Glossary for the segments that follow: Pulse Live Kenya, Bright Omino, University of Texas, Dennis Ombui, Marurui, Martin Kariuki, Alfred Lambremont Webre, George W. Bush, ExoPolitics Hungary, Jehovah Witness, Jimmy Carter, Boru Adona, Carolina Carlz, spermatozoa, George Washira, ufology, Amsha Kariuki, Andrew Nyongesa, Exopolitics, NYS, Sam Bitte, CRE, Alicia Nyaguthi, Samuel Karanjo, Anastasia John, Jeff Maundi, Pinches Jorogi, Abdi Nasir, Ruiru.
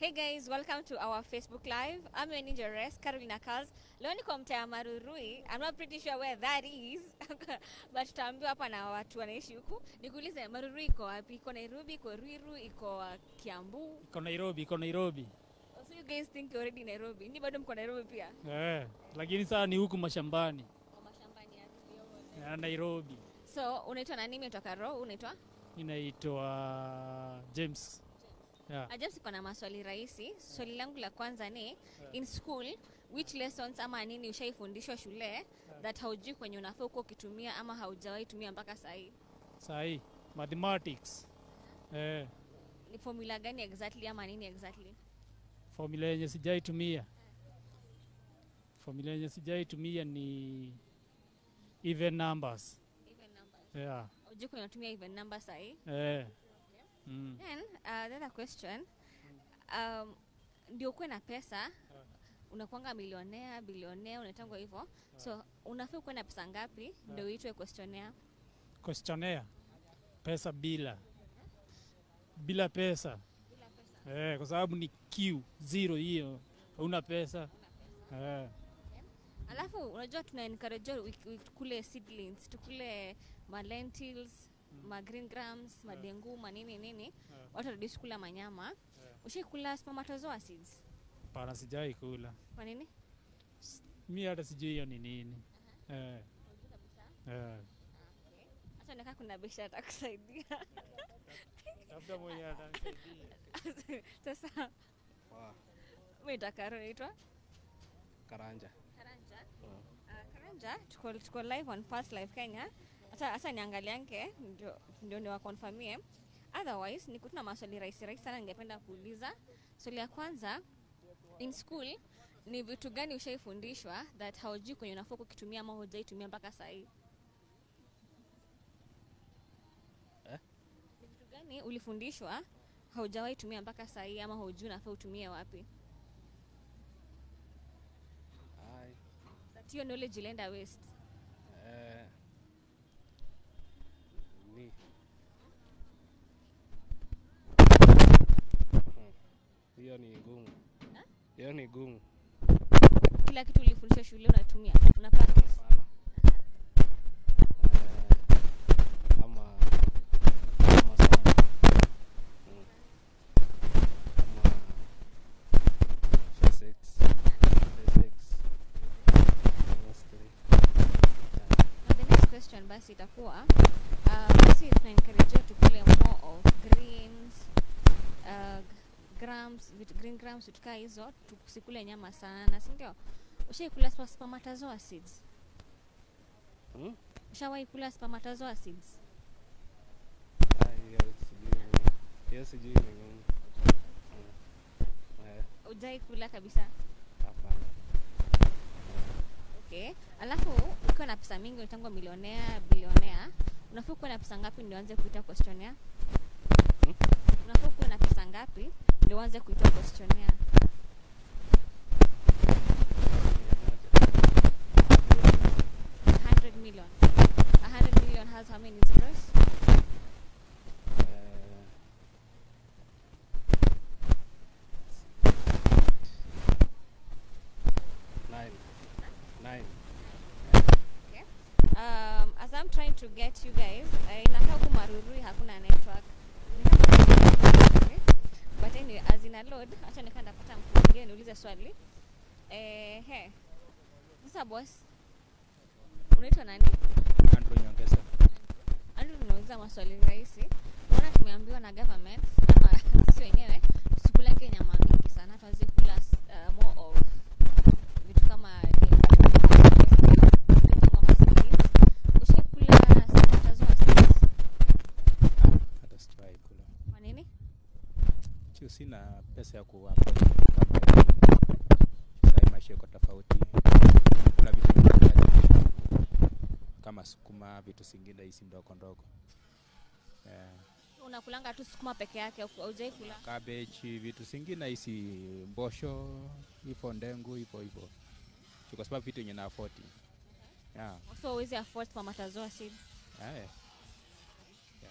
Hey guys, welcome to our Facebook Live. I'm your ninja Carolina Carlz. Leo niko mtaa Marurui. I'm not pretty sure where that is. But tutaambiwa hapa na watu wanaishi huku. Nikuulize Marurui iko wapi? Iko Nairobi, iko Ruiru, iko Kiambu. Iko Nairobi. So you guys think you're already in Nairobi. Ni bado mko Nairobi pia? Eh, lakini sasa ni huku mashambani. Mashambani ya Nairobi. So unaitwa nani? Umetoka Ro, unaitwa? Ninaitwa James. Yeah. James, kuna maswali rahisi. Swali langu la kwanza ni in school which lessons ama nini ushaifundishwa shule that haujui kwenye unafaa uko ukitumia ama haujawahi tumia mpaka sahi? Sahi, mathematics. Ni formula gani exactly ama nini exactly? Formula yenye sijaitumia. Formula yenye sijaitumia ni even numbers. Yeah. Ujui kwenye unatumia even numbers sahi? Then the other question, ndio kuwe na pesa, unakuanga milionea, bilionea, unatangwa hivyo. So unafaa kuwe na pesa ngapi ndio uitwe questionnaire? Questionnaire. Pesa bila. Bila pesa. Kwa sababu ni Q, zero hiyo. Una pesa. Alafu unajua tuna encourage kule seedlings, tukule ma lentils, ma green grams, ma dengu, ma nini. Watu wanadisi kula manyama. Ushikula spermatozoa seeds? Pana sijai kula. Kwa nini? Mi hata sijui hiyo ni nini. Acha nikaa kuna bisha atakusaidia. Labda mwenye atakusaidia. Sasa. Mwita Karo naitwa? Karanja. Karanja, tuko live on Pulse Live Kenya. Asa niangalianke, ndio ni wakonfamie. Otherwise, nikutuna maswali rahisi sana ningependa kuuliza. Swali ya kwanza, in school, ni vitu gani ushaifundishwa that haujui kwenye unafaa kukitumia ama hujaitumia mpaka sahi? Ni vitu gani ulifundishwa haujawahi tumia mpaka sahi ama hujui unafaa utumie wapi? That your knowledge will end waste. Hiyo ni ngumu. Hiyo ni ngumu. Kila kitu ulifundishwa shule unatumia, una practice. Basi itakuwa basi tunaencourage tukule more of greens, grams, green grams, tukaa hizo, tusikule nyama sana, si ndio? Ushaikula spermatozoa seeds? Ushawahi kula spermatozoa seeds? Sijui ni ngumu. Hujai kula kabisa? Hapana. Okay. Alafu ukiwa na pesa mingi unatangwa milionea, bilionea. Unafaa kuwa na pesa ngapi ndio uanze kuita questionnaire? Unafaa kuwa na pesa ngapi ndio uanze kuita questionnaire? $100 million. $100 million has how many zeros? As I'm trying to get you guys, inakaa kumarurui hakuna network. But anyway, as in a load, acha nikaenda pata mtu mwingine niulize swali. Sasa boss, unaitwa nani? Andrew Nyongesa. Andrew unauliza maswali rahisi. Mbona tumeambiwa na government ama sisi wenyewe tusikule nyama mingi sana, tuanze kula more of vitu kama sina pesa ya kuwapa kama maisha yako tofauti kuna vitu kama sukuma vitu singida hizi ndogo. Unakulanga tu sukuma peke yake hujai kula cabbage vitu singina hizi mbosho ipo ndengu hivyo kwa sababu vitu yenye na afford. So uweze afford spermatozoa seeds.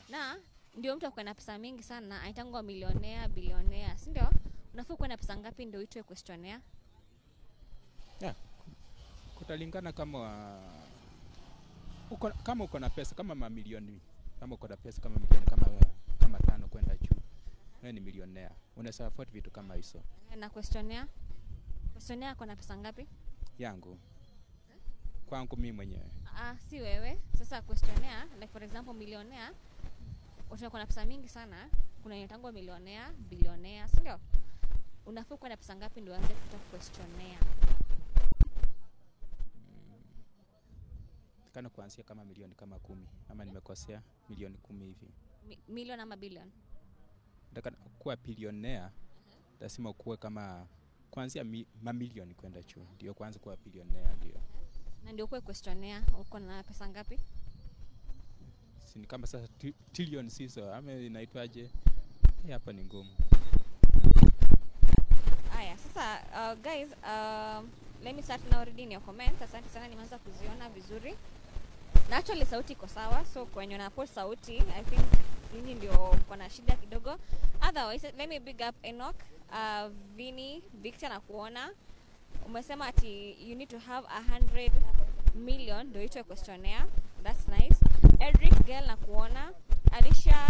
Na Ndio mtu akona pesa mingi sana aitangwa millionaire, billionaire, si ndio? Unafaa kuwa na pesa ngapi ndio uitwe questionnaire? Yeah. Kutalingana kama uko na pesa kama mamilioni, kama uko na pesa kama milioni kama tano kwenda juu. Wewe ni millionaire. Unaweza afford vitu kama hizo. Na questionnaire? Questionnaire uko na pesa ngapi? Yangu. Kwangu mimi mwenyewe. Si wewe. Sasa questionnaire, like for example millionaire, watu wako na pesa mingi sana, kuna inatangwa millionaire, billionaire, si ndio? Unafaa kuwa na pesa ngapi ndio uanze kutoa questionnaire? Kana kuanzia kama milioni kama 10 ama nimekosea milioni 10 hivi. Milioni ama bilioni? Nataka kuwa billionaire, lazima kuwe kama kuanzia mamilioni kwenda juu. Ndio kwanza kuwa billionaire ndio. Na ndio kuwa questionnaire, uko na pesa ngapi? Sini kama sasa trillion sizo, ame inaitwaje? Hapa ni ngumu. Aya, sasa guys, let me start now reading your comments. Asante sana nimeanza kuziona vizuri. Na actually sauti iko sawa, so kwenye na post sauti, I think nini ndio kuna shida kidogo. Otherwise, let me big up Enoch, Vinny, Victor na kuona. Umesema ati you need to have 100 million ndio itwe questionnaire. That's nice. Edric Girl na kuona. Alicia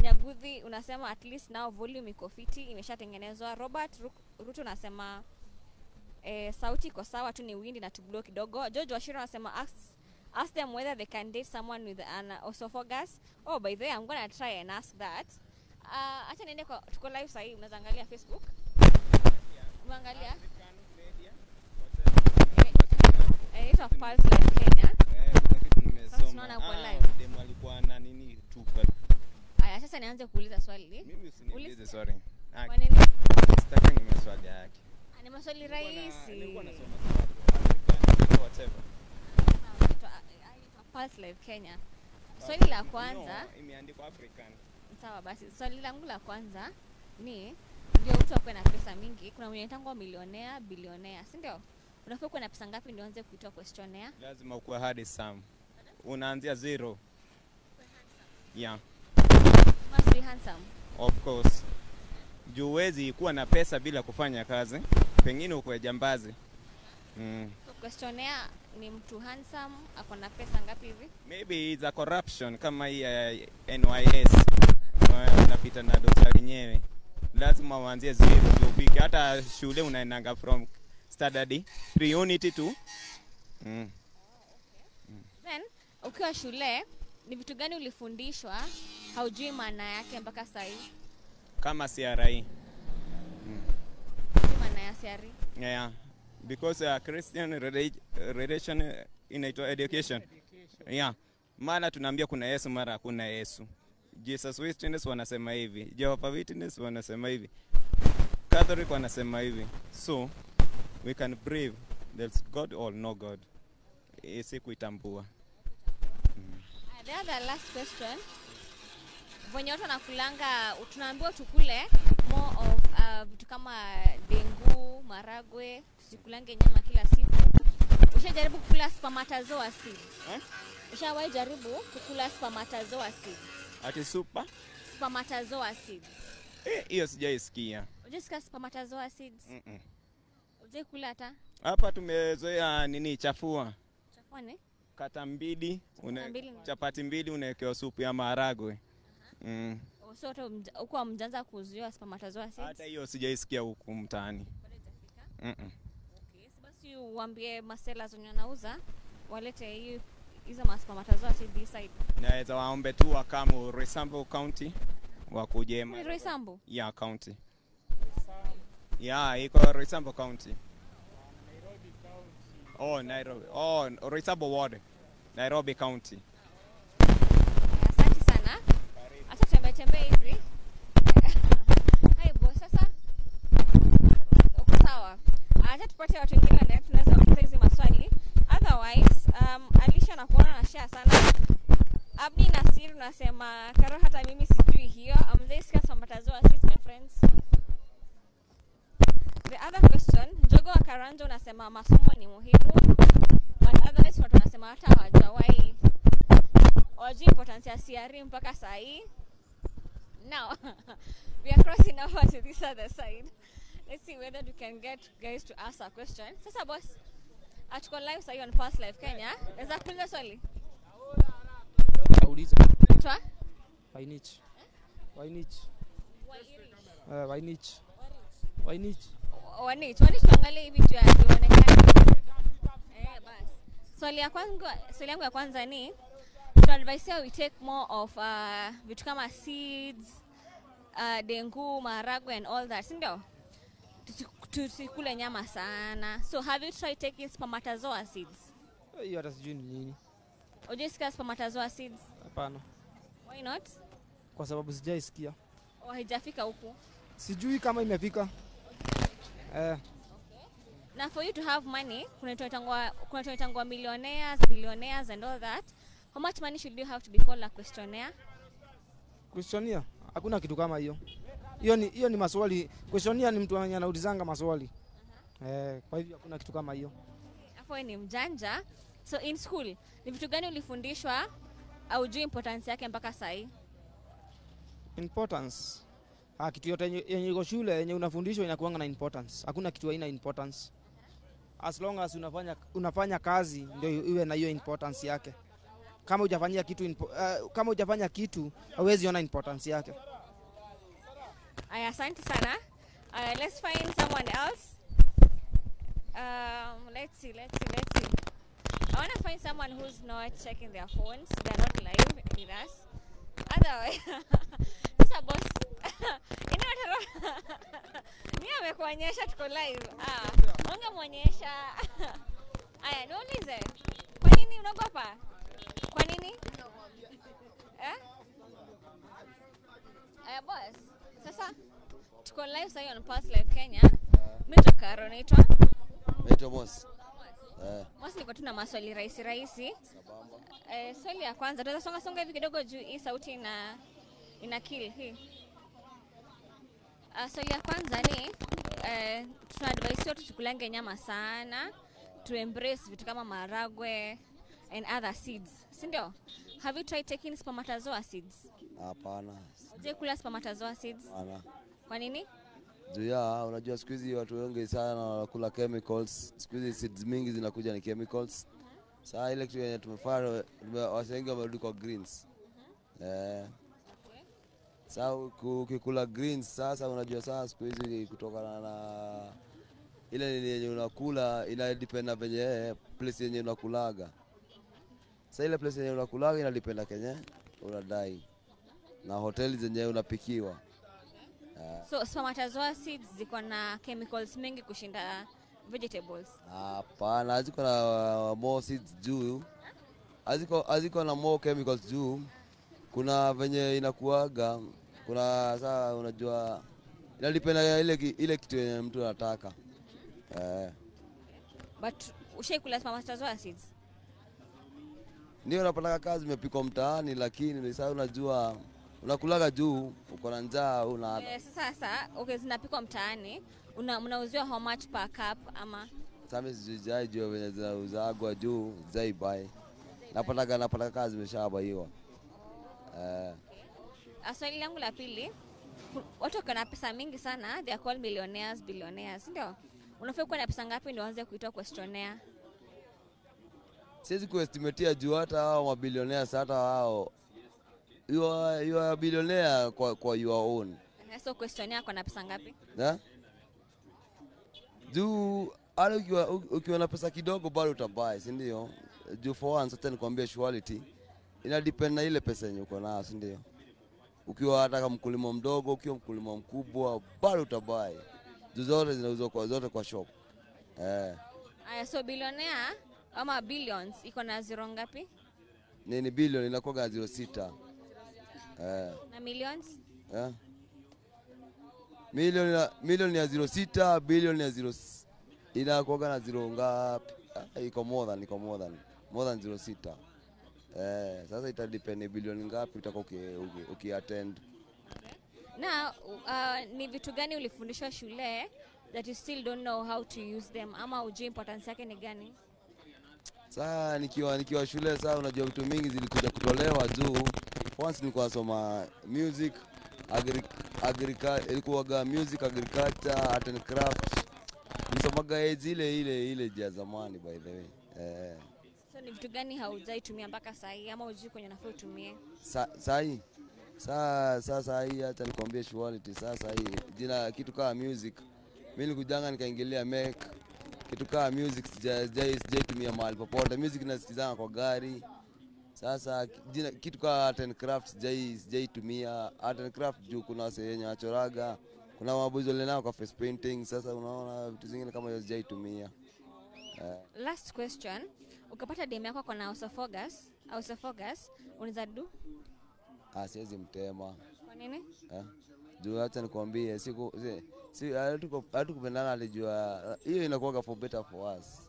Nyaguthi unasema at least now volume iko fiti, imeshatengenezwa. Robert Ruto unasema sauti iko sawa tu ni windi na tublo kidogo. George Washira unasema ask them whether they can date someone with an osophagus. Oh, by the way, I'm going to try and ask that. Acha niende kwa tuko live sasa hivi, unaweza angalia Facebook. Unaangalia? Inaitwa Pulse Live Kenya. Tunaona uko live. Demo alikuwa na nini tu. Aya, sasa nianze kuuliza swali. Mimi usiniulize sorry. Maneno sitaki maswali yake. Ni maswali rahisi. Nilikuwa nasoma swali. Whatever. Inaitwa Pulse Live Kenya. Swali la kwanza imeandikwa African. Sawa basi. Swali langu la kwanza ni ndio mtu akwe na pesa mingi, kuna mwenye tango millionaire, billionaire, si ndio? Unafaa kuwa na pesa ngapi ndio uanze kuitwa questionnaire? Lazima ukue hard sum. Unaanzia zero. Yeah. Must be handsome. Of course. Juwezi kuwa na pesa bila kufanya kazi. Pengine ukue jambazi. So questionnaire ni mtu handsome, ako na pesa ngapi hivi? Maybe it's a corruption kama hii NYS. Unapita na daktari nyewe. Lazima uanzie zero ndio upike. Hata shule unaenanga from standard 3 unit to Then ukiwa shule ni vitu gani ulifundishwa haujui maana yake mpaka sasa hivi? Kama CRE. Maana ya CRE? Yeah. Because Christian relation in education. Yeah. Mara tunaambia kuna Yesu mara hakuna Yesu. Jesus Witness wanasema hivi, Jehovah Witness wanasema hivi, Catholic wanasema hivi. So we can brave there's God or no God. Isi kuitambua. The other last question. Wenye watu wanakulanga tunaambiwa tukule more of vitu kama dengu, maragwe, tusikulange nyama kila siku. Ushajaribu kula spermatozoa seeds? Ushawahi jaribu kukula spermatozoa seeds? Ati super? Spermatozoa seeds. Hiyo sijaisikia. Unajisikia spermatozoa seeds? Uje kula hata? Hapa tumezoea nini chafua? Chafua ni? Kata mbili, chapati mbili unaekewa supu ya maharagwe. So huko mjanza kuzuia spermatozoa seeds? Hata hiyo sijaisikia huku mtaani. Bado itafika? Okay, basi uambie masela zenye anauza walete hiyo hizo maspermatozoa seeds this side. Naweza waombe tu wakamu Resambu County wakujema. Resambu? Yeah, county. Yeah, iko Resambu County. Nairobi County. Oh, Nairobi. Oh, Resambu Ward. Nairobi County. Asante sana. Acha tembe hivi. Hai boss sasa. Uko sawa. Acha tupate watu wengine na tunaweza kuuliza maswali. Otherwise, Alisha na kuona na share sana. Abdi Nasir unasema Karo hata mimi sijui hiyo. Amzaisika sambatazoa sisi my friends. The other question, Jogo wa Karanjo unasema masomo ni muhimu. But otherwise watu unasema hata hawajawai. Waji importance ya CRE mpaka saa hii. Now, we are crossing over to this other side. Let's see whether we can get guys to ask a question. Sasa boss, atuko live sahi on Pulse Live Kenya. Naweza kuuliza swali? Nauliza. Twa? Wainich. Wainich. Wainich. Wainich. Wainich. Wainich tuangalie hivi tu yaonekane. Bas. Swali yangu ya kwanza ni advice we take more of vitu kama seeds, dengu, maharagwe and all that, sindio? Tusikule nyama sana. So have you tried taking spermatozoa seeds? Hiyo hata sijui nini. Unajisikia spermatozoa seeds? Hapana. Why not? Kwa sababu sijaisikia. Au haijafika huko? Sijui kama imefika. Okay. Now for you to have money, kuna tunaitangwa millionaires, billionaires and all that. How much money should you have to be called a questionnaire? Questionnaire? Hakuna kitu kama hiyo. Hiyo ni maswali. Questionnaire ni mtu anaulizanga maswali. Kwa hivyo hakuna kitu kama hiyo. Hapo ni mjanja. So in school, ni vitu gani ulifundishwa au juu importance yake mpaka sasa? Importance. Kitu yote yenye iko shule yenye unafundishwa inakuanga na importance. Hakuna kitu haina importance. As long as unafanya kazi ndio iwe na hiyo importance yake. Kama hujafanya kitu hauwezi ona importance yake. Aya, asante sana. Let's find someone else. Let's see. I want to find someone who's not checking their phones. They're not live with us. Otherwise, this is a boss. Niye amekuonyesha tuko live. Ungemuonyesha. Aya, niulize. Kwa nini unaogopa? Kwa nini? Aya boss, sasa tuko live sahi on Pulse Live Kenya. Mimi Carolina. Naitwa boss. Boss niko tuna maswali rahisi. Swali ya kwanza tunaweza songa hivi kidogo juu hii sauti ina kill hii. Swali ya kwanza ni tuna advice yetu tukulange nyama sana. To embrace vitu kama maragwe and other seeds. Sindio? Have you tried taking spermatozoa seeds? Hapana. Uje kula spermatozoa seeds? Hapana. Kwa nini? Jua, unajua siku hizi watu wengi sana wanakula chemicals. Siku hizi seeds mingi zinakuja ni chemicals. Sasa ile kitu yenye tumefanya wasengi wamerudi kwa greens. Okay. Sasa ukikula greens sasa unajua sasa siku hizi kutokana na ile yenye unakula ina depend na venye place yenye unakulaga. Sasa ile place yenyewe unakulaga inalipenda Kenya unadai na hoteli zenyewe unapikiwa. So spermatozoa seeds ziko na chemicals mingi kushinda vegetables. Hapana, ziko na more seeds juu. Aziko na more chemicals juu. Kuna venye inakuaga, kuna saa unajua inalipenda ile kitu yenye mtu anataka. But ushaikula spermatozoa seeds? Ndio napata kazi imepikwa mtaani lakini sasa unajua unakulaga juu uko na njaa una. Sasa okay zinapikwa mtaani mnauziwa how much per cup ama sasa sijui juu wenye zinauzagwa juu zaibai. Napata kazi imeshabaiwa. Swali langu la pili, watu wana pesa mingi sana, they are called millionaires, billionaires, ndio? Unafaa kuwa na pesa ngapi ndio uanze kuitwa questionnaire? Siwezi kuestimatea juu hata hao mabilionea hata hao you are billionaire kwa your own. So questionnaire kwa na pesa ngapi? Juu alikuwa ukiwa na pesa kidogo bado utabai, si ndio? Juu for one certain kwambia surety ina depend na ile pesa yenye uko nayo, si ndio? Ukiwa hata kama mkulima mdogo, ukiwa mkulima mkubwa bado utabai. Juu zote zinauzwa kwa zote kwa shop. Aya, so billionaire ama billions iko na zero ngapi? Nini billion inakuwa 06. Na millions? Million ni 06, billion ni 0 inakuwa na zero ngapi? Iko more than 06. Sasa ita depend billion ngapi utakuwa ukiattend. Na ni vitu gani ulifundishwa shule that you still don't know how to use them ama ujui importance yake ni gani? Sasa nikiwa shule sasa unajua vitu mingi zilikuja kutolewa juu. Once nilikuwa soma music, ilikuwaga music, agriculture, art and craft. Nisomaga zile ya zamani by the way. So ni vitu gani haujai tumia mpaka sahi ama uji kwenye nafuu tumie? Sahi. Sasa hii hata nikwambie shuality sasa hii jina kitu kama music. Mimi nikujanga nikaingilia make kitu kama music sijatumia mahali popote. Music nasikizanga kwa gari. Sasa jina kitu kama art and craft sijaitumia. Art and craft juu kuna wenye wachoraga, kuna mabuzo lenao kwa face painting. Sasa unaona vitu zingine kama hizo sijaitumia. Last question, ukapata demo yako kwa Ausofogas unaweza do? Siwezi mtema. Kwa nini? Juu hata nikwambie si hatukupendana alijua hiyo inakuwa for better for us.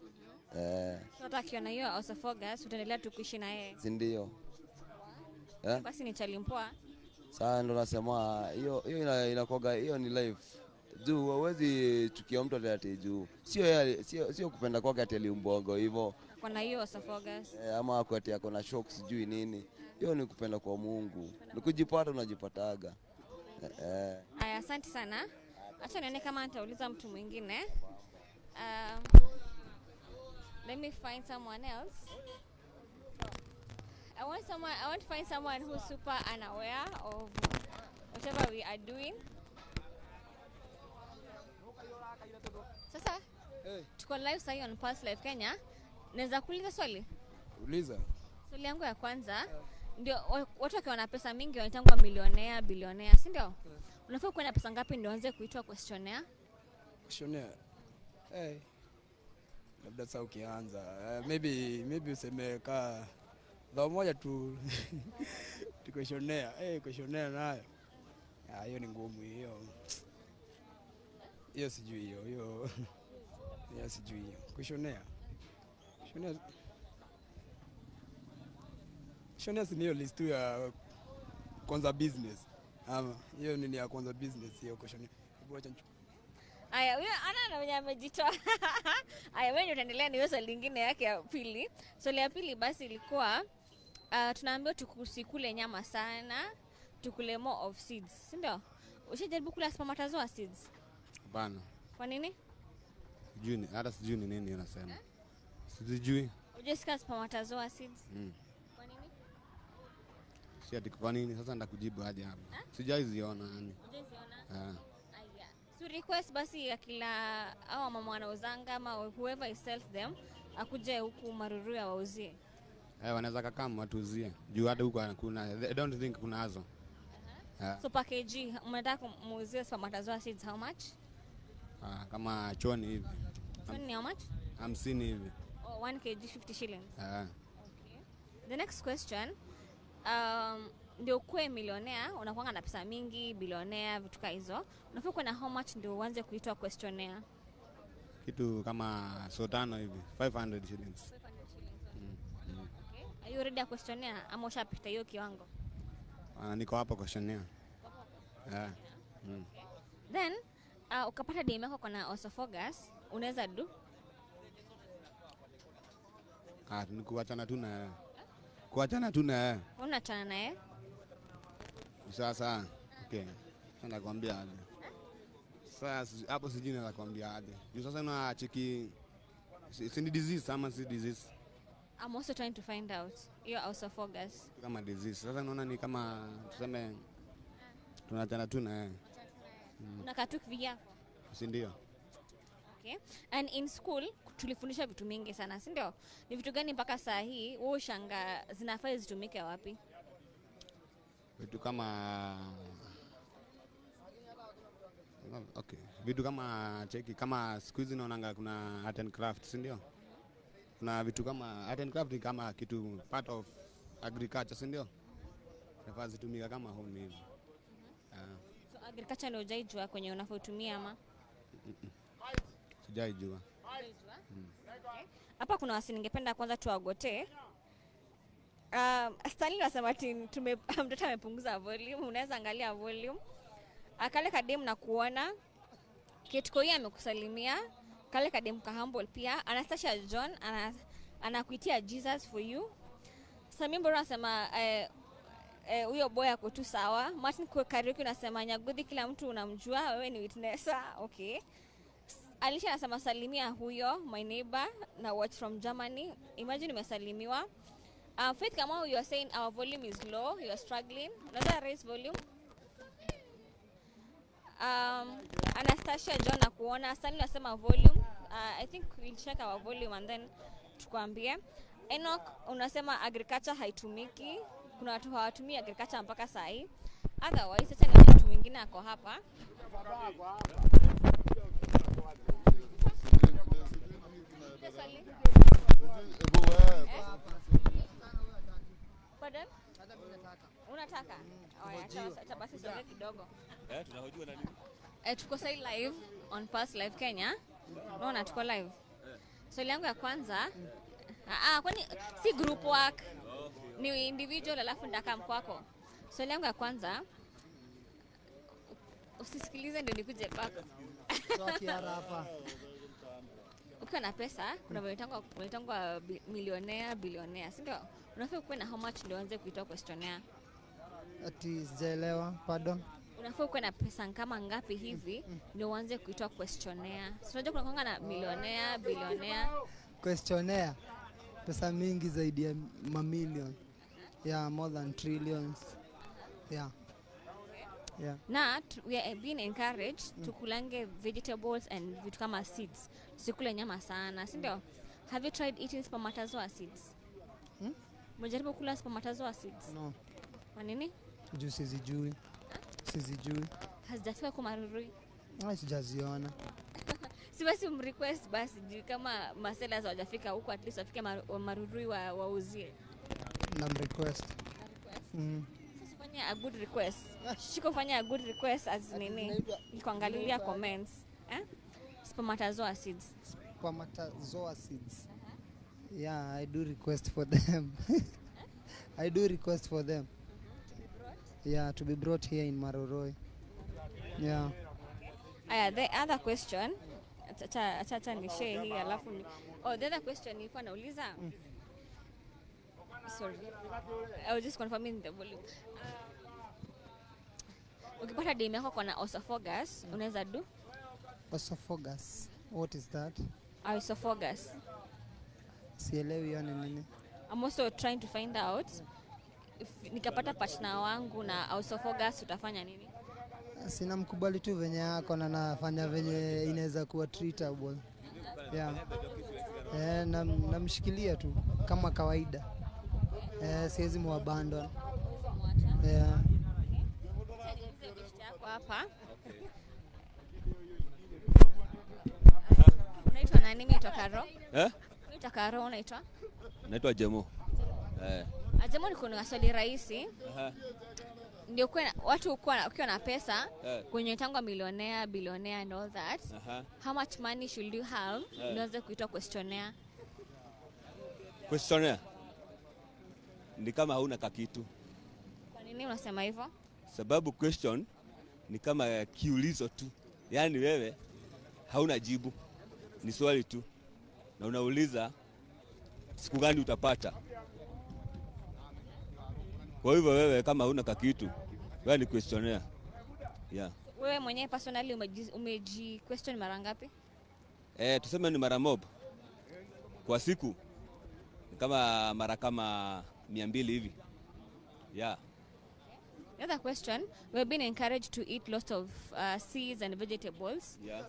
Sasa akiona hiyo Ausofogas utaendelea tukiishi na yeye. Si ndio? Basi ni chalimpoa. Sasa ndo nasema hiyo inakuwa hiyo ni life. Juu hawezi chukia mtu atate juu. Sio kupenda kwake ateli mbongo hivyo. Kuna hiyo Ausofogas. Ama kwati yako na shocks juu nini. Hiyo ni kupenda kwa Mungu. Ni kujipata unajipataga. Aya asante sana. Acha nione kama nitauliza mtu mwingine. Let me find someone else. I want to find someone who's super unaware of whatever we are doing. Sasa, tuko live sahi on Pulse Live Kenya. Naweza kuuliza swali? Uliza. Swali yangu ya kwanza, ndio watu wakiwa na pesa mingi wanaitwa millionaire, billionaire, si ndio? Unafaa kuwa na pesa ngapi ndio uanze kuitwa questionnaire? Questionnaire. Labda sasa ukianza, maybe useme ka dhao moja tu questionnaire. Questionnaire nayo. Ah, hiyo ni ngumu hiyo. Hiyo sijui hiyo. Hiyo sijui hiyo. Questionnaire. Questionnaire ni hiyo list ya kwanza business. Hiyo ni ya kwanza business hiyo questionnaire. Aya, wewe ana mwenye amejitoa. Aya, wewe unaendelea ni wewe lingine yake ya pili. Swali ya pili basi ilikuwa tunaambiwa tukusikule nyama sana, tukule more of seeds, si ndio? Ushajaribu kula spermatozoa seeds? Bana. Kwa nini? Juni, hata sijui ni nini anasema. Sijui. Unajisikia spermatozoa seeds? Kwa nini? Si ati kwa nini sasa ndakujibu aje hapo? Sijaiziona yani. Unajisiona? Aya. So request basi ya kila au mama wanaozanga ama whoever is sells them akuje huku maruru ya wauzie. Wanaweza kama watuzie. Juu hata huko kuna I don't think kuna hazo. So package unataka muuzie spermatozoa seeds how much? Kama choni hivi. Choni how much? 50 hivi. Oh, 1 kg 50 shillings. Okay. The next question, ndio kuwe millionaire, unakuwa na pesa mingi, billionaire, vitu kama hizo. Unafaa kuwa na how much ndio uanze kuitwa questionnaire? Kitu kama so 5 hivi, 500 shillings. Okay. Are you ready a questionnaire ama ushapita hiyo kiwango? Niko hapa questionnaire. Then ukapata DM yako kuna Ausofogas, unaweza do? Nikuachana tu na kuachana tu na unaachana na yeye. Sasa okay. Sasa kwambia aje. Sasa hapo si jina la kwambia aje. Juu sasa na cheki si ni disease ama si disease. I'm also trying to find out. Hiyo Ausofogas kama disease. Sasa naona ni kama tuseme tunaachana tu na yeye. Unakatuki vijana. Si ndio? Okay. And in school tulifundisha vitu mingi sana, si ndio? Ni vitu gani mpaka saa hii wewe ushanga zinafaa zitumike wapi? Vitu kama okay. Vitu kama cheki kama siku hizi naonanga kuna art and craft, si ndio? Kuna vitu kama art and craft ni kama kitu part of agriculture, si ndio? Nafaa zitumika kama home hivi. Agriculture ndio jaijua kwenye unafotumia ama? Sijaijua. Hapa kuna wasi ningependa kwanza tuagote. Stanley anasema ati mtoto amepunguza volume, unaweza angalia volume. Akale kadem na kuona. Kitiko yeye amekusalimia. Kale kadem ka humble pia. Anastasia John anakuitia Jesus for you. Samimbo anasema huyo boy ako tu sawa. Martin kwa Kariuki unasema Nyagudi kila mtu unamjua, wewe ni witnessa. Okay. Alicia anasema salimia huyo my neighbor na watch from Germany. Imagine umesalimiwa. Faith Kamau, you are saying our volume is low, you are struggling. Unaweza raise volume? Anastasia John nakuona. Sani unasema volume. I think we'll check our volume and then tukwambie. Enoch unasema agriculture haitumiki. Kuna watu hawatumii agriculture mpaka saa hii. Otherwise sasa ni mtu mwingine ako hapa. Pardon? Unataka? Acha basi sogea kidogo. Tunahojiwa na nini? Tuko sai live on Pulse Live Kenya. Unaona tuko live. Swali yangu ya kwanza, kwani si group work? Ni individual alafu ndaka mkwako. Swali yangu ya kwanza, usisikilize ndio nikuje bako. Ukiwa na pesa, kuna wanaitangwa millionaire, billionaire, si ndio? Unafaa kuwe na how much ndio uanze kuitoa questionnaire. Ati sijaelewa, pardon. Unafaa kuwe na pesa kama ngapi hivi ndio uanze kuitoa questionnaire. Si unajua kuna kwanga na millionaire, billionaire. Questionnaire pesa mingi zaidi ya mamilion. Yeah, more than trillions. Yeah. Yeah. Now we are being encouraged to kulange vegetables and vitu kama seeds. Tusikule nyama sana, si ndio? Have you tried eating spermatozoa seeds? Mjaribu kula spermatozoa seeds? No. Kwa nini? Juu sizijui. Sizijui. Hazijafika kwa maruri. Na sijaziona. Si basi mrequest basi juu kama masela hawajafika huko at least afike maruri wauzie. Na mrequest. A good request. Shiko fanya a good request as nini. Nikuangalilia comments. Spermatozoa seeds. Spermatozoa seeds. Yeah, I do request for them. I do request for them. Yeah, to be brought here in Maroroi. Yeah. The other question. Tata ni share here. The other question ni kwa nauliza. Sorry, I was just confirming the volume. Ukipata demu yako kuna esophagus, unaweza do? Esophagus, what is that? Esophagus. Sielewi yani nini. I'm also trying to find out if nikapata partner wangu na esophagus utafanya nini? Sina mkubali tu venye yako na nafanya venye inaweza kuwa treatable. Yeah. Eh, namshikilia tu kama kawaida. Siwezi muabandon. Yeah. Unaitwa nani? Mimi Takaro. Mimi Takaro, unaitwa? Naitwa Jemo. Ajemo ni kuna swali rahisi. Ndio kwa watu ukiwa na pesa kwenye tango millionaire, billionaire and all that. How much money should you have? Unaweza kuitwa questionnaire. Questionnaire. Ni kama hauna kakitu. Kwa nini unasema hivyo? Sababu question ni kama kiulizo tu. Yaani wewe hauna jibu. Ni swali tu. Na unauliza siku gani utapata. Kwa hivyo wewe kama hauna kakitu, wewe ni questionnaire. Yeah. Wewe mwenyewe personally umeji question mara ngapi? Tuseme ni mara mob. Kwa siku ni kama mara kama 200 hivi. Yeah. Another question, we've been encouraged to eat lots of seeds and vegetables. Yeah.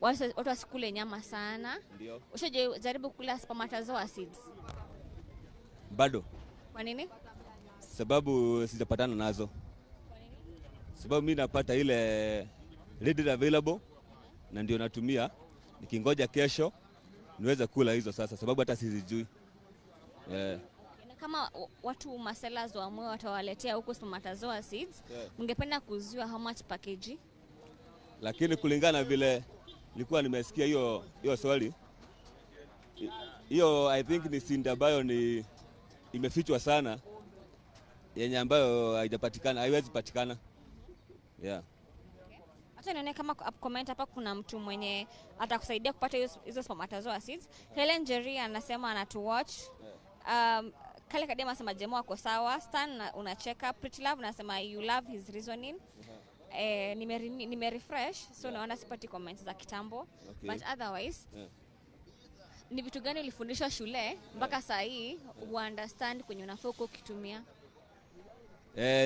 Watu wasikule nyama sana. Ndio. Ushajaribu kula spermatozoa seeds? Bado. Kwa nini? Sababu sijapatana nazo. Kwa nini? Sababu mimi napata ile ready available na ndio natumia nikingoja kesho niweze kula hizo sasa sababu hata sizijui. Kama watu masellers wa mwe watawaletea huko spermatozoa seeds, mngependa kuziwa how much package? Lakini kulingana vile nilikuwa nimesikia hiyo swali. Hiyo I think ni sinda ambayo ni imefichwa sana yenye ambayo haijapatikana, haiwezi patikana. Yeah. Hata nione kama comment hapa kuna mtu mwenye atakusaidia kupata hizo spermatozoa seeds. Helen Jerry anasema anatuwatch. Kale Kadema anasema Jemo wako sawa. Stan unacheka. Pretty Love anasema you love his reasoning. Nime refresh so yeah. Naona sipati comments za kitambo. Okay. But otherwise yeah. Ni vitu gani ulifundishwa shule mpaka yeah. Saa hii yeah. Understand kwenye unafoko kitumia?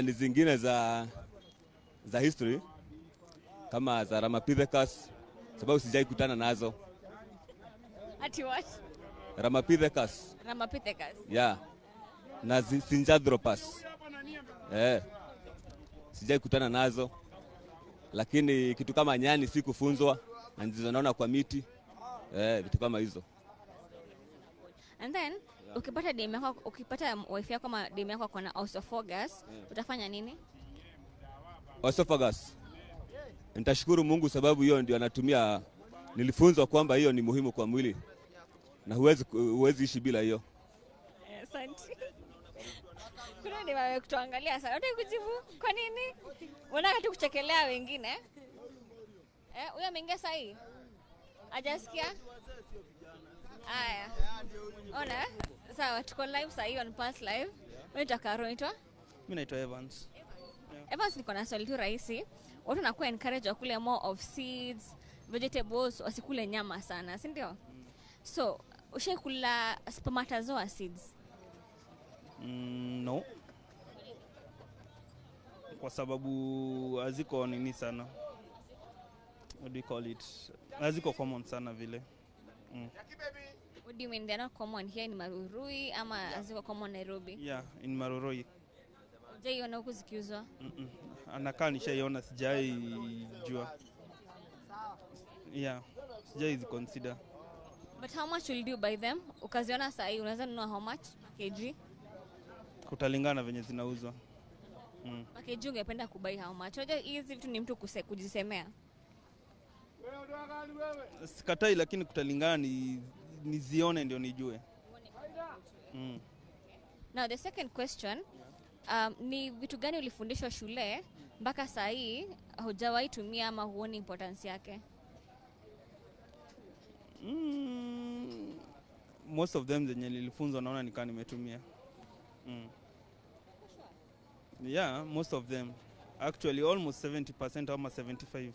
Ni zingine za history kama za Ramapithecus sababu sijaikutana nazo. Ati what? Ramapithecus. Yeah. Na Sinjadropas. Sijaikutana nazo. Lakini kitu kama nyani sikufunzwa na ndizo naona kwa miti. Vitu kama hizo. And then yeah. Ukipata wifi yako kama DM yako kwa na Osophagus, yeah. Utafanya nini? Osophagus. Nitashukuru Mungu sababu hiyo ndio anatumia. Nilifunzwa kwamba hiyo ni muhimu kwa mwili. Na huwezi ishi bila hiyo. Asante. Kuna ni wewe kutuangalia sana. Unataka kujibu kwa nini? Unataka tu kuchekelea wengine? Huyo ameingia sahi. Ajasikia? Aya. Ona? Sawa, tuko live sahi on Pulse Live. Wewe utakaro unaitwa? Mimi naitwa Evans. Evans niko na swali tu rahisi. Watu wanakuwa encourage wa kule more of seeds, vegetables, wasikule nyama sana, si ndio? So, ushakula spermatozoa seeds? No. Kwa sababu haziko nini sana. What do you call it? Haziko common sana vile. What do you mean they're not common here in Marurui ama haziko common Nairobi? Yeah, in Marurui. Jai yona huko zikiuzwa? Anakaa nishaiona sijai jua. Yeah, sijai consider. But how much will you buy them? Ukaziona sahi unaweza nunua how much kg? Kutalingana venye zinauzwa. Kg ungependa kubai how much? Unajua hizi vitu ni mtu kujisemea. Sikatai lakini kutalingana ni zione ndio nijue. Now the second question, ni vitu gani ulifundishwa shule mpaka sahi hujawahi tumia ama huoni importance yake? Most of them zenye nilifunzwa naona nika nimetumia. Yeah, most of them. Actually almost 70% ama 75.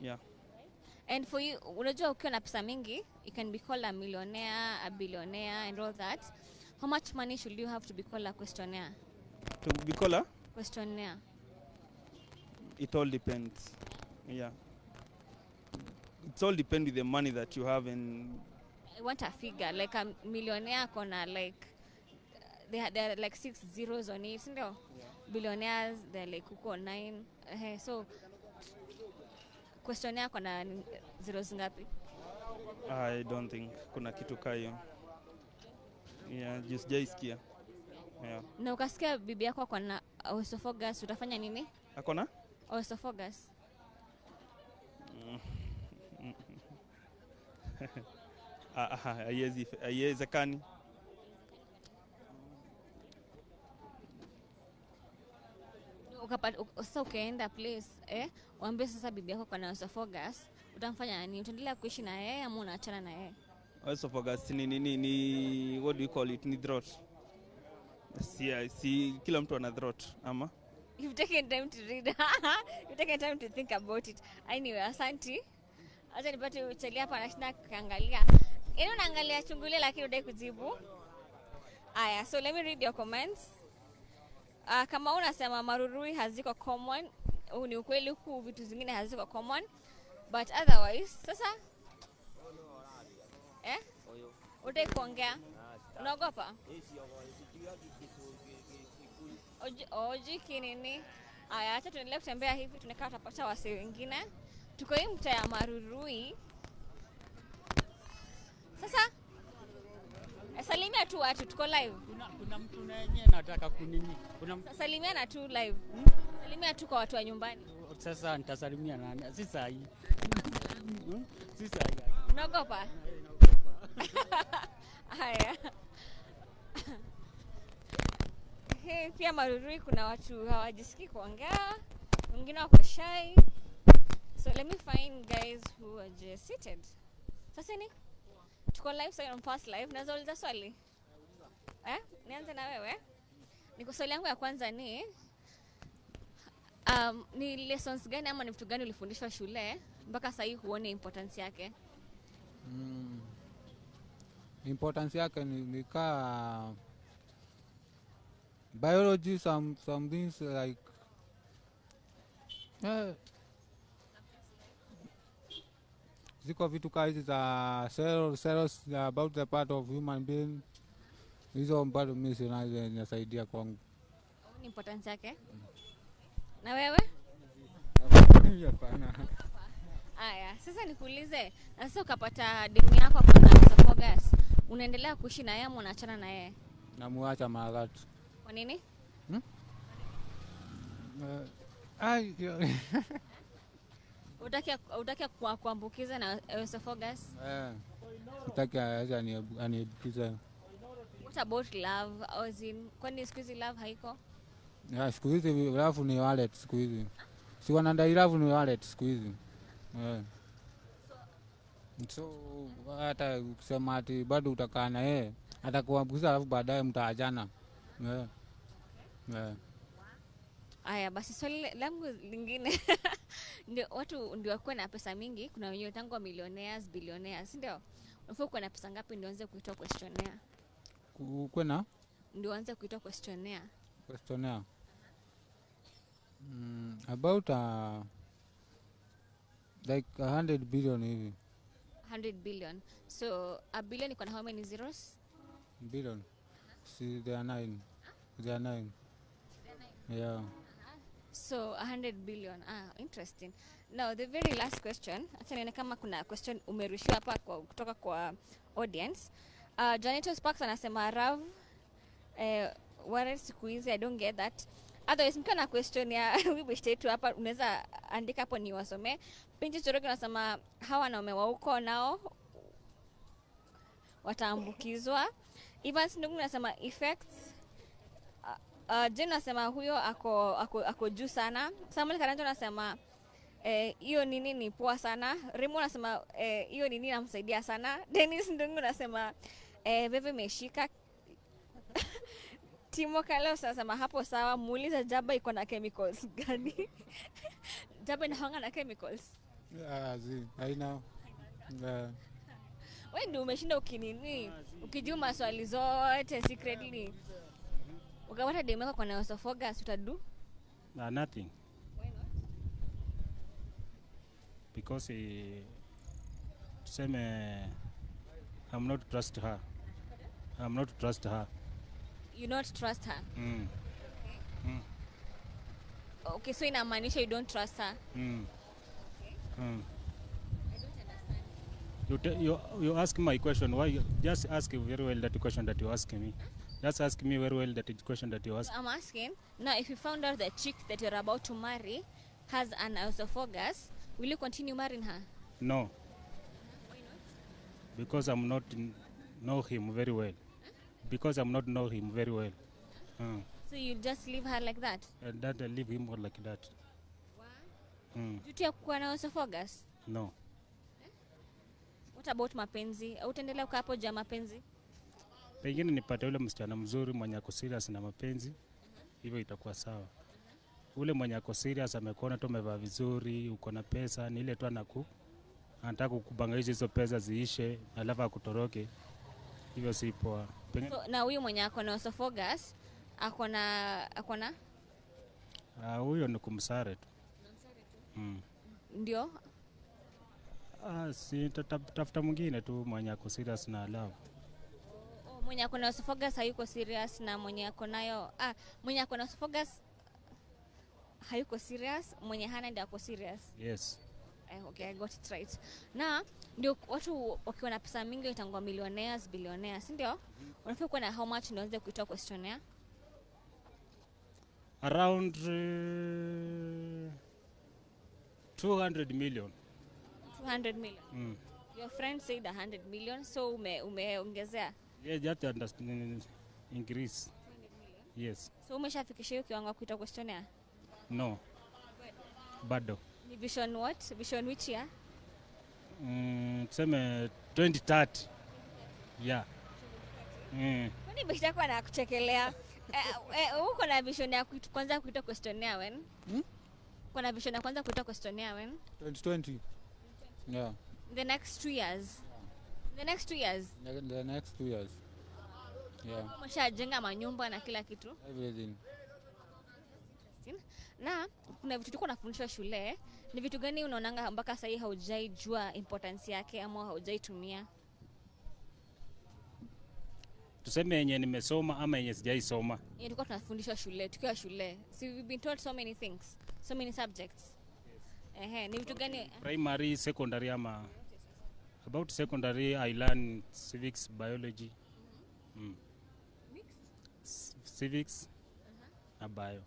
Yeah. And for you, unajua ukiwa na pesa mingi, you can be called a millionaire, a billionaire and all that. How much money should you have to be called a questionnaire? To be called a questionnaire. It all depends. Yeah. It all depends on the money that you have and... I want a figure, like a millionaire corner, like... There are like 6 zeros on it, no? Yeah. Billionaires, they're like 9. So, questionnaire corner, 0 ngapi? I don't think kuna kitu kayo. Yeah, just jaisikia. Yeah. Na ukasikia bibi yako kona Osophagus, utafanya nini? Akona? Osophagus. Haiwezekani. Sasa ukaenda place, waambie sasa bibi yako kwa Osophagus, utamfanya nini? Utaendelea kuishi na yeye ama unaachana na yeye? Osophagus ni nini? What do you call it? Ni drought. Si kila mtu ana drought ama? You've taken time to read. You've taken time to think about it. Anyway, asante. Acha nipate uchelia hapa na shida kuangalia. Yaani unaangalia chungulia lakini udai kujibu. Aya, so let me read your comments. Kama unasema Marurui haziko common, ni ukweli huku vitu zingine haziko common. But otherwise, sasa udai kuongea. Unaogopa? Oji kinini. Aya, acha tuendelee kutembea hivi tunakaa tutapata wase wengine. Tuko hii mtaa ya Marurui. Sasa salimia tu watu tuko live. Kuna mtu na yeye anataka kunini? Salimia na tu live. Salimia tu kwa watu wa nyumbani. Sasa nitasalimia nani? Si sahi. Si sahi. Unaogopa? Haya. Pia Marurui kuna watu hawajisikii kuongea. Wengine wako shy. So let me find guys who are just seated. Sasa ni? Tuko live, so on Pulse Live. Nazauliza swali. Nianze na wewe. Niko swali yangu ya kwanza ni ni lessons gani ama ni vitu gani ulifundishwa shule mpaka sasa huone importance yake? Importance yake ni ka biology, some things like ziko vitu kazi za cells about the part of human being. Hizo bado mimi zinasaidia kwangu. Ni importance yake? Na wewe? Hapana. Aya, sasa nikuulize, na sasa ukapata demu yako kwa Ramapithecus, unaendelea kuishi na yeye au unaachana na yeye? Namuacha mara tatu. Kwa nini? Utaki kuambukiza na Ramapithecus? Utaki acha aniambukiza. What about love? As in, kwani siku hizi love haiko? Yeah, siku hizi love ni wallet siku hizi. Si wanadai love ni wallet siku hizi. Yeah. So hata kusema ati bado utakaa na yeye, atakuambukiza alafu baadaye mtaachana. Yeah. Yeah. Aya, basi swali langu lingine. Ndio watu ndio wako na pesa mingi, kuna wenye tangu wa millionaires, billionaires, ndio. Unafaa kuwa na pesa ngapi ndio uanze kuitoa questionnaire? Kwena? Ndio anza kuita questionnaire. Questionnaire. About like 100 billion hivi. 100 billion. So a billion iko na how many zeros? Billion. See there are 9. There are 9. Yeah. So 100 billion. Interesting. Now the very last question. Acha nione kama kuna question umerushiwa hapa kwa kutoka kwa audience. Janito Sparks anasema Rav, what else kuizi, I don't get that. Otherwise, mkiwa na question ya wibishte tu hapa, unaweza andika hapo ni wasome. Pinti Choroki anasema hawa wanaume wa huko nao wataambukizwa. Evans Ndungu anasema effects. Jen anasema huyo ako juu sana. Samuel Karanjo anasema hiyo nini ni poa sana. Remo anasema hiyo nini namsaidia sana. Dennis Ndungu anasema wewe umeshika. Timo Kalo sasa hapo sawa, muuliza jaba iko na chemicals gani? Jaba inaonga na chemicals. Haina. Wewe ndio umeshinda ukinini, ukijuma swali zote secretly. Ukapata demo yako kwa Ramapithecus utadu? Nothing. Why not? Because tuseme I'm not trust her. You not trust her? Okay, so in Amanisha you don't trust her? Okay. I don't understand. You ask my question, why? Just ask very well that question that you ask me. Just ask me very well that question that you ask. So I'm asking, now if you found out the chick that you're about to marry has an Ramapithecus, will you continue marrying her? No. Why not? Because I'm not know him very well. Because I'm not know him very well. So you just leave her like that? That I leave him like that. Wow. Do you take Ramapithecus? No. What about mapenzi? Utaendelea kukaa hapo jama mapenzi? Pengine nipate yule msichana mzuri mwenye ako serious na mapenzi. Hivyo itakuwa sawa. Ule mwenye ako serious amekuona tu umevaa vizuri, uko na pesa, ni ile tu anataka kukubangaisha hizo pesa ziishe, alafu akutoroke. Hivyo si poa. So, na huyu mwenye ako na Ramapithecus akona huyo ni kumsare tu. Ndio? Si tafuta mwingine tu mwenye ako serious na love. Mwenye ako na Ramapithecus hayuko serious na mwenye ako nayo. Mwenye ako na Ramapithecus hayuko serious, mwenye hana ndio ako serious. Yes. Okay, I got it right. Na ndio watu wakiwa na pesa mingi itangua millionaires, billionaires, ndio? Unafika kwa na how much ndio unaweza kuitoa questionnaire? Around 200 million. 200 million. Your friend said 100 million, so umeongezea. Yeah, just understand increase. 200 million. Yes. So umeshafikisha hiyo kiwango kuitoa questionnaire? No. Bado. Vision what? Vision which year? Same 2030. Yeah. 2030? When Lakini bishita kwa na kuchekelea. Uko na vision ya kwanza kuita questionnaire wen? Kuna vision ya kwanza kuita questionnaire wen? 2020. Yeah. The next 2 years. The next 2 years. The next 2 years. Yeah. Umeshajenga manyumba na kila kitu? Everything. Na kuna vitu tuko nafundishwa shule, ni vitu gani unaonanga mpaka sasa haujaijua importance yake ama haujaitumia? Tuseme yenye nimesoma ama yenye sijaisoma. Yenye tulikuwa tunafundishwa shule, tukiwa shule. So we've been taught so many things, so many subjects. Yes. Ni vitu gani primary, secondary ama about secondary I learn civics, biology. Mixed? Civics na bio.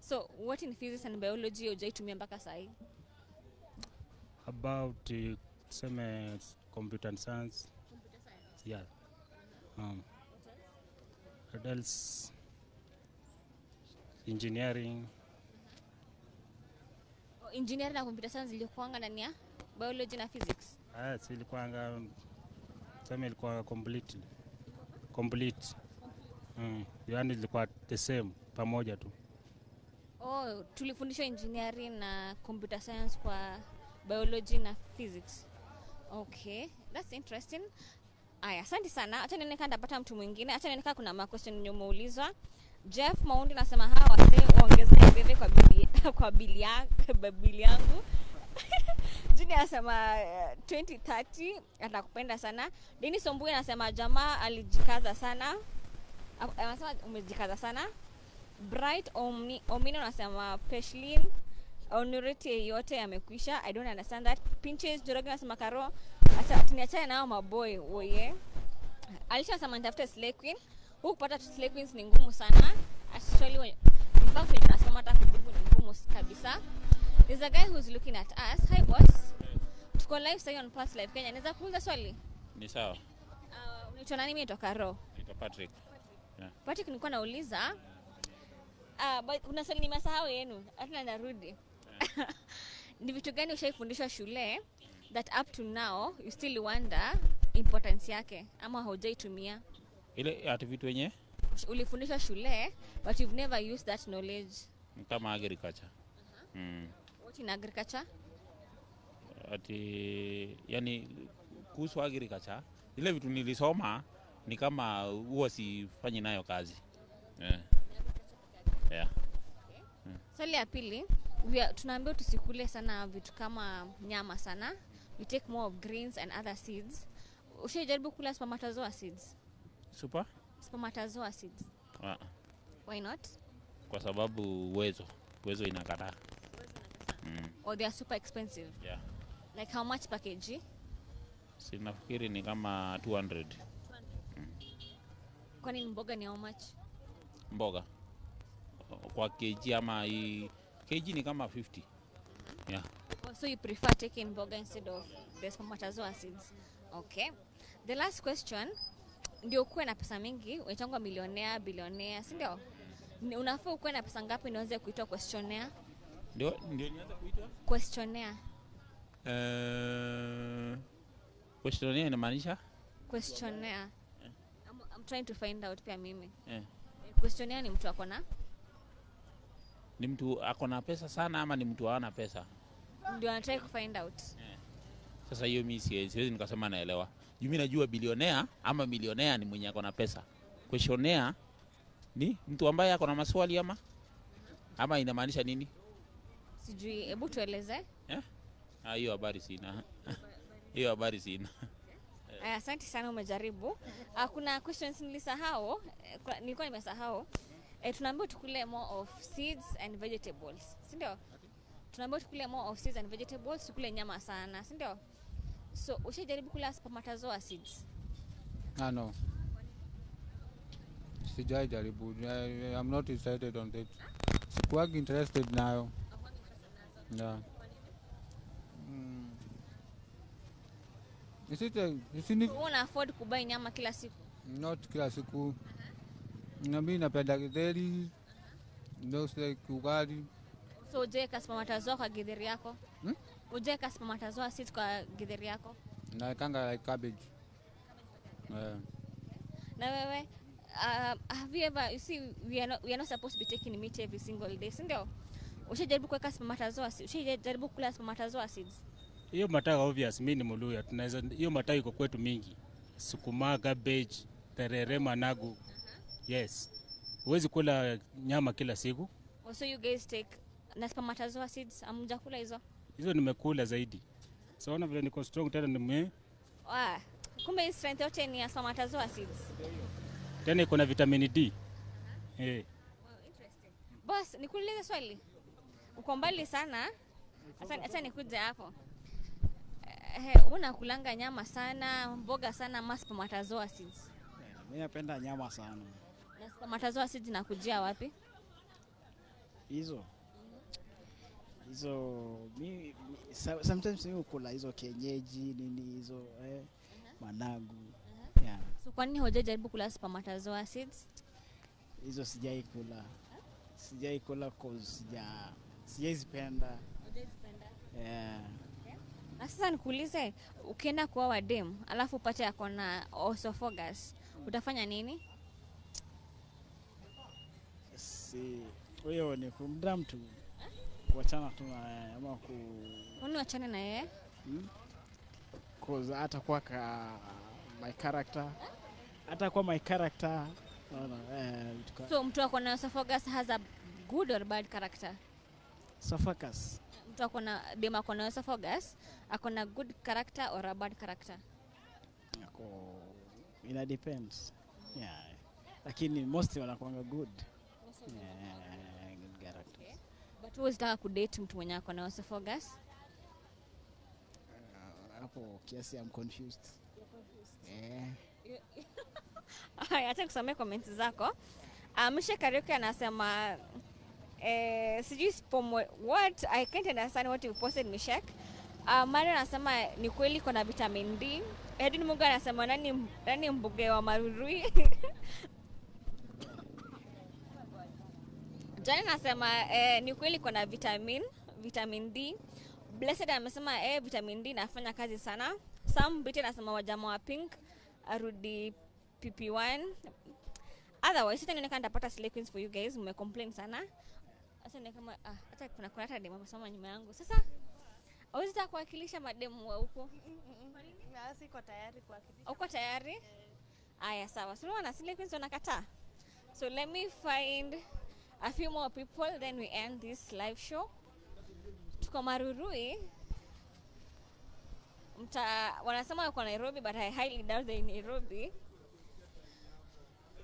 So, what in physics and biology hujaitumia mpaka sahi? About some computer science. Computer science? Yeah. What else? Engineering. Engineering na computer science ilikuanga nani ya? Biology na physics? Yes, ilikuanga. Some ilikuanga completely. Complete. Yani ilikuwa the same, pamoja tu. Oh, tulifundisha engineering na computer science kwa biology na physics. Okay, that's interesting. Aya, asante sana. Acha niende nikapata mtu mwingine. Acha niende kuna ma question niliyomuulizwa. Jeff Maundi anasema hawa wase ongeza bebe kwa bili yangu. Junior anasema 2030 atakupenda sana. Dennis Ombui anasema jamaa alijikaza sana. Anasema umejikaza sana. Bright Omino nasema Peshlin Honority yote yamekwisha. I don't understand that. Pinches Jorogi nasema Karo atiniachana nao maboy oye. Alisha nasema nitafute Slay Queen. Huku kupata Slay Queens ni ngumu sana. Actually back when nasema hata kujibu ni ngumu kabisa. There's a guy who's looking at us. Hi boss. Tuko live sasa on Pulse Live Kenya. Naweza kuuliza swali? Ni sawa. Unaitwa nani mimi toka Karo? Naitwa Patrick. Yeah. Patrick nilikuwa nauliza kuna swali nimesahau yenu. Hata narudi. Ni vitu gani ushaifundishwa shule that up to now you still wonder importance yake ama haujaitumia? Ile ati vitu yenyewe ulifundishwa shule but you've never used that knowledge. Kama agriculture. What in agriculture? Ati yani kuhusu agriculture ile vitu nilisoma ni kama huwa sifanyi nayo kazi. Yeah. Swali ya pili, tunaambiwa tusikule sana vitu kama nyama sana. We take more of grains and other seeds. Ushajaribu kula spermatozoa seeds? Super? Spermatozoa seeds. Why not? Kwa sababu uwezo inakataa. Or they are super expensive. Yeah. Like how much package? Sinafikiri ni kama 200. Kwani mboga ni how much? Mboga kwa kg ama kg ni kama 50. Yeah. So you prefer taking mboga instead of the spermatozoa seeds. Okay. The last question, ndio kuwe na pesa mingi, unachangwa millionaire, billionaire, si ndio? Unafaa kuwe na pesa ngapi nianze kuitwa questionnaire? Ndio nianze kuitwa questionnaire. Questionnaire inamaanisha? Questionnaire. I'm trying to find out pia mimi. Questionnaire ni mtu akona? Ni mtu akona pesa sana ama ni mtu hana pesa? Ndio anataka kufind out. Sasa hiyo mimi siwezi nikasema naelewa. Mimi najua billionaire ama millionaire ni mwenye akona pesa. Questionnaire ni mtu ambaye akona maswali ama inamaanisha nini? Sijui, hebu tueleze. Hiyo habari sina. Hiyo habari sina. Asante sana umejaribu. Kuna questions nilisahau, nilikuwa nimesahau. Tunaambiwa tukule more of seeds and vegetables, si ndio? Tunaambiwa tukule more of seeds and vegetables, tukule nyama sana, si ndio? So, ushajaribu kula spermatozoa seeds? No. Sijajaribu. I'm not excited on that. Sikuwagi interested nayo. Yeah. Isn't it? Una afford kubai nyama kila siku? Not kila siku. Nami napenda githeri, nose kugari. So ujeka spermatozoa kwa githeri yako? Ujeka spermatozoa seeds kwa githeri yako? Na kanga like cabbage. Na wewe, have you ever, you see, we are not supposed to be taking meat every single day, sindio? Ushajaribu kuweka spermatozoa acids, ushajaribu kula spermatozoa acids. Hiyo mataka obvious, mimi ni Muluya, tunaweza hiyo mataka iko kwetu mingi. Sukuma, cabbage, terere, managu. Yes. Huwezi kula nyama kila siku. So you guys take na spermatozoa acids, amjakula hizo. Hizo nimekula zaidi. So ona vile niko strong tena nime. Ah, kumbe strength yote ni ya spermatozoa acids. Tena iko na vitamin D. Eh. Boss, nikuulize swali. Uko mbali sana. Acha nikuje hapo. Unakulanga nyama sana, mboga sana, mas spermatozoa acids. Mimi napenda nyama sana. Na spermatozoa acids nakujia wapi? Hizo. Hizo mimi sometimes mimi ukula hizo kienyeji nini hizo managu. Yeah. So kwa nini hujajaribu kula spermatozoa acids? Hizo sijai kula. Sijai kula cause sijaizipenda. Hujazipenda? Yeah. Na sasa nikuulize, ukienda kwa wadem, alafu upate yako na oesophagus, utafanya nini? Si, huyo ni kumdam tu. Kuachana tu na ama ku Unao achana na yeye? Cause atakuwa my character. Atakuwa my character. No. So mtu wako na oesophagus has a good or bad character? Oesophagus. Mtu wako na dem wako na oesophagus, akona good character or a bad character? Yako it depends. Yeah. Lakini mostly wanakuanga good. Yeah, good character. Okay. But who is that kudate mtu mwenye ako na oesophagus? Hapo kiasi I'm confused. You're confused. Yeah. Haya, acha kusomea comments zako. Amsha Kariuki anasema sijui what I can't understand what you posted Mishek. Mario anasema ni kweli kuna vitamin D. Edwin Munga anasema nani mbuge wa marurui. Jana anasema ni kweli kuna vitamin D. Blessed anasema vitamin D nafanya kazi sana. Sam Bitte anasema wajama wa pink arudi PP1. Otherwise sita nionekana ndapata slay queens for you guys. Mmecomplain sana. Sasa ni kama hata kuna kuleta demo msoma nyuma yangu. Sasa hauwezi ta kuwakilisha mademu huko. Kwa nini? Na sisi iko tayari kuwakilisha. Uko tayari? Aya sawa. Sio wana slay queens wanakataa. So let me find a few more people then we end this live show. Tuko Marurui. Wanasema yuko Nairobi but I highly doubt they in Nairobi.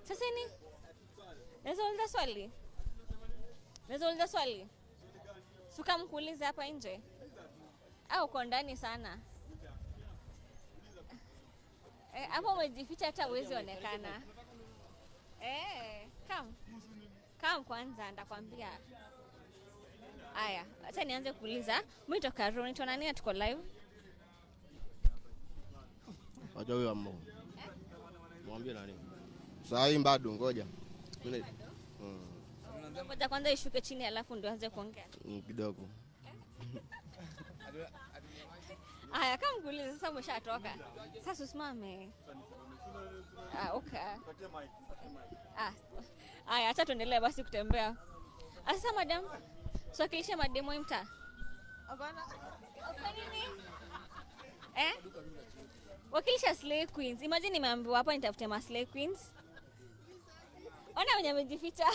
Sasa ni? Nazauliza swali. Suka mkuuliza hapa nje. Au uko ndani sana. Hapo umejificha hata uwezi onekana. Come kwanza ndakwambia. Aya, acha nianze kuuliza. Mimi toka Roni tunania tuko live. Waja huyo ammo. Mwambie nani? Sasa hii bado ngoja. Ngoja kwanza ishuke chini alafu ndio aanze kuongea. Kidogo. Aya, kama nguliza sasa umeshatoka. Sasa usimame. Okay. Aya, acha tuendelee basi kutembea. Sasa madam, swakilisha mademo imta. Hapana. Kwa nini? Wakilisha slay queens. Imagine nimeambiwa hapa nitafute ma slay queens. Ona mwenye amejificha.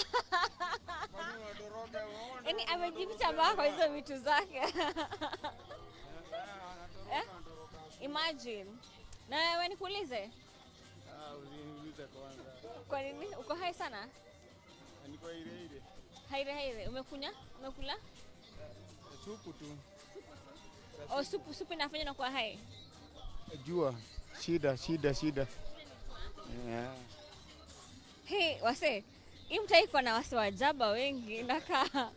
Yaani amejificha bako hizo vitu zake. Imagine. Na wewe nikuulize? Usiniulize kwanza. Kwa nini uko hai sana? Niko ile. Haire umekunya? Umekula? Supu tu. Oh supu inafanya na kwa hai. Jua shida. Yeah. Hey, wase. Hii mtaa iko na wase wajaba wengi inakaa.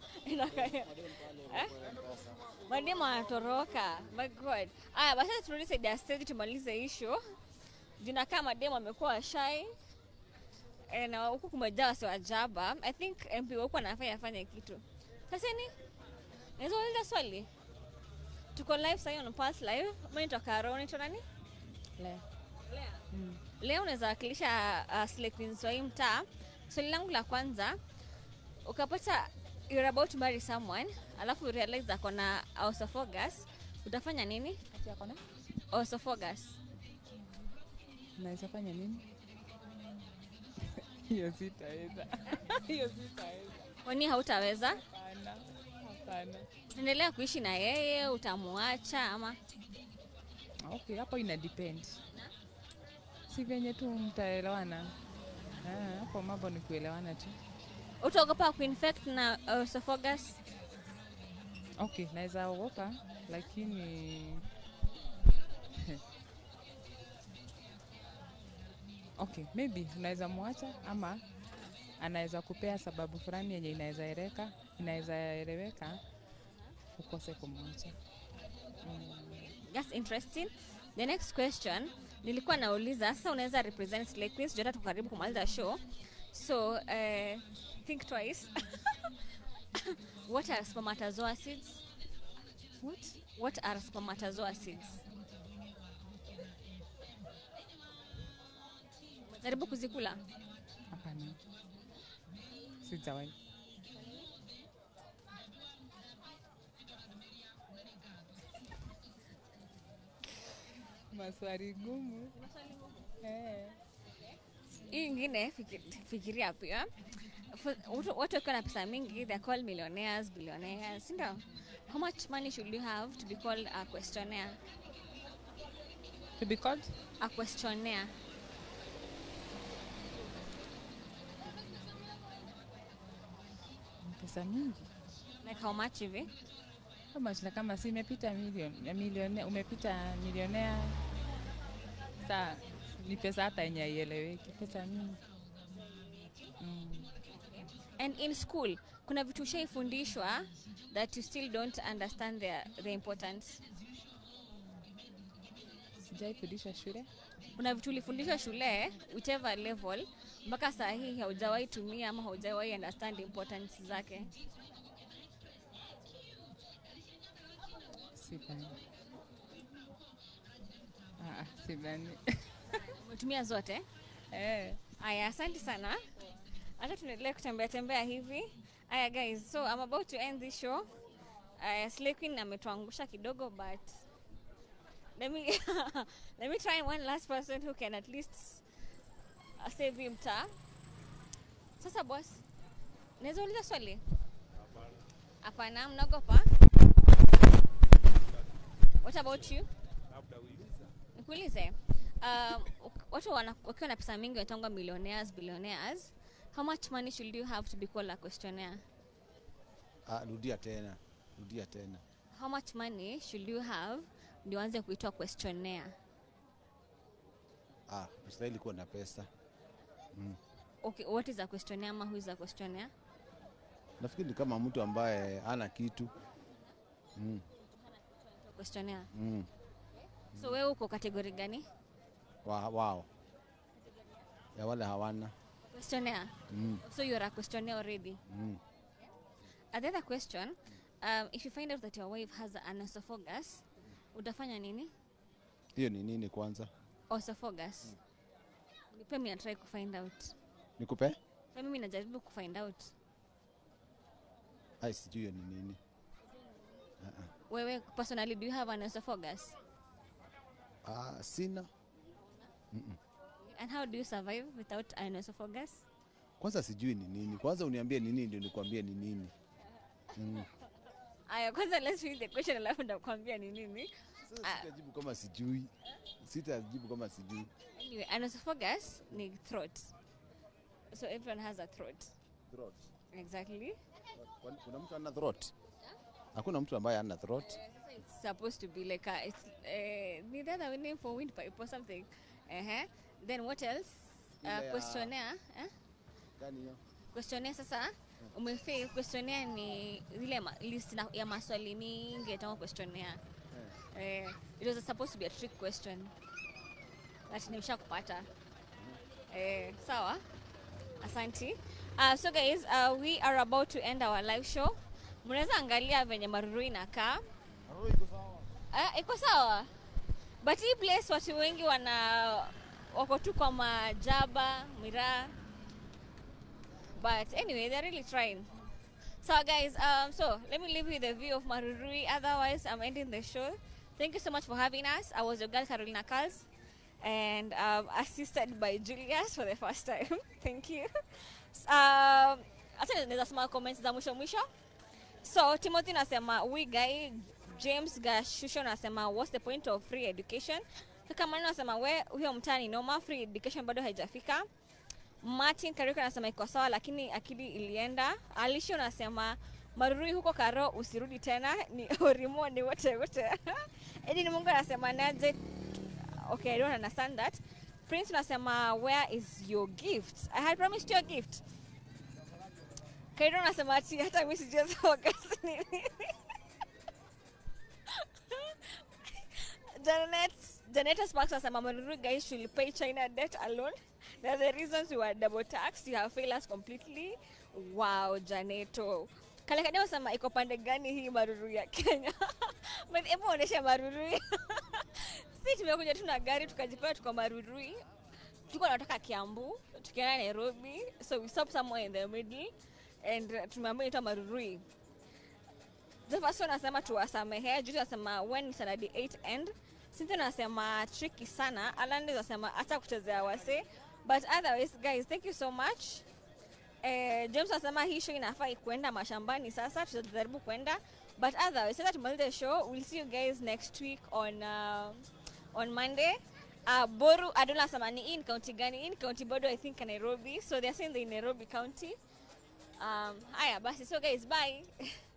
Mademu anatoroka. My god. Aya, basi turudi the stage tumalize issue. Jina kama mademu amekuwa shy. Na huko kumejaa wase wajaba. I think MP huko anafanya kitu. Sasa ni? Naweza uliza swali. Tuko live sasa on Pulse Live. Mimi nitoka Carolina Carlz. Le. Leo unaweza wakilisha selectins wa mtaa. Swali langu la kwanza, ukapata you're about to marry someone, alafu realize that kuna osophagus, utafanya nini? Ati akona? Osophagus. Unaweza fanya nini? Hiyo sitaweza. Hiyo sitaweza. Kwani hautaweza? Hapana. Hapana. Endelea kuishi na yeye, utamuacha ama? Okay, hapo ina depend. Si venye tu mtaelewana. Ah, hapo mambo ni kuelewana tu. Utaogopa kuinfect na esophagus? Okay, naweza ogopa lakini okay, maybe unaweza muacha ama anaweza kupea sababu fulani yenye inaweza eleweka ukose kumwacha. That's interesting. The next question, nilikuwa nauliza sasa unaweza represent Slay Queens jota tukaribu kumaliza show. So, think twice. What are spermatozoa seeds? What are spermatozoa seeds? Naribu kuzikula? Hapana. Sijawai. Maswali gumu. Maswali gumu. Hii ingine, fikiria pia. Watu wako na pesa mingi, they're called millionaires, billionaires. Sindio? How much money should you have to be called a questionnaire? To be called? A questionnaire. Pesa mingi. Like how much hivi? How much? Na kama si umepita millionaire, umepita millionaire. Saa ni pesa hata haieleweki, pesa mingi. And in school, kuna vitu ushaifundishwa that you still don't understand the importance. Sijaifundishwa shule. Kuna vitu ulifundishwa shule, whichever level, mpaka saa hii haujawahi tumia ama haujawahi understand importance zake. Sibani. Sibani. Umetumia zote? Aya, asante sana. Acha tuendelee kutembea hivi. Aya guys, so I'm about to end this show. Slay Queen ametuangusha kidogo, but let me try one last person who can at least save him ta. Sasa boss, naweza uliza swali? Hapana, mnaogopa? What about you? Nikuulize. Watu wakiwa na pesa mingi wanaitwa millionaires, billionaires. How much money should you have to be called a questionnaire? Rudia tena. How much money should you have ndio uanze kuitwa questionnaire? Mstahili kuwa na pesa. Okay, what is a questionnaire ama who is a questionnaire? Nafikiri ni kama mtu ambaye hana kitu. Questionnaire. So wewe uko kategori gani? Wow. Ya wale hawana. Questionnaire. So you're a questionnaire already. Another question, if you find out that your wife has an esophagus, utafanya nini? Hiyo ni nini kwanza? Esophagus. Nipe mimi natry kufind out. Nikupe? Mimi najaribu kufind out. Ai sijui ni nini. Wewe personally do you have an esophagus? Sina. And how do you survive without an esophagus? Kwanza sijui ni nini. Kwanza uniambie ni nini ndio nikwambie ni nini. Aya, kwanza let's read the question alafu ndakwambia ni nini. Sitajibu kama sijui. Anyway, an esophagus ni throat. So everyone has a throat. Throat. Exactly. Kuna mtu ana throat? Hakuna mtu ambaye ana throat. It's supposed to be like a neither the name for windpipe or something. Then what else? Questionnaire. Questionnaire sasa. Umefail questionnaire ni zile list ya maswali mingi tangu questionnaire. It was supposed to be a trick question. Lakini nimeshakupata. Sawa. Asante. So guys, we are about to end our live show. Mnaweza angalia venye maruru inakaa. Maruru iko sawa. Iko sawa. But hii place watu wengi wana wako tu kwa majaba, miraa. But anyway, they're really trying. So guys, so let me leave you with the view of Marurui. Otherwise, I'm ending the show. Thank you so much for having us. I was your girl, Carolina Carlz, and assisted by Julius for the first time. Thank you. Actually, there's a small comments za mwisho. So Timothy nasema, we guy James Gashusho nasema, what's the point of free education? Kakamani nasema, we huyo mtani noma, free education bado haijafika. Martin Kariko nasema iko sawa lakini akili ilienda. Alisho nasema Marurui huko karo usirudi tena ni orimo ni wote. Edin Mungu nasema naje. Okay, I don't understand that. Prince nasema where is your gift? I had promised your gift. Kairo nasema ati hata mimi sijaza wakati nini. Janet Sparks nasema Marurui guys should pay China debt alone. Now the reasons you are double taxed, you have failed us completely. Wow, Janeto. Kalekadeo sama iko pande gani hii Marurui ya Kenya. But ebu onesha Marurui. Si tumekuja tu na gari tukajipewa tuko Marurui. Tuko tunataka Kiambu, tukienda Nairobi, so we stop somewhere in the middle and tumeamua ita Marurui. The first one nasema tuwasamehe, Judy nasema when Saturday 8 end. Sinti nasema tricky sana, Alandi nasema ata kuchezea wase. But otherwise, guys, thank you so much. James nasema hii show inafai kuenda mashambani sasa, tutajaribu kuenda. But otherwise, sasa tumalize show. We'll see you guys next week on Monday. Boru Adona nasema ni in county gani? In county bado I think Nairobi. So they're saying they're in Nairobi county. Haya basi, so guys, bye.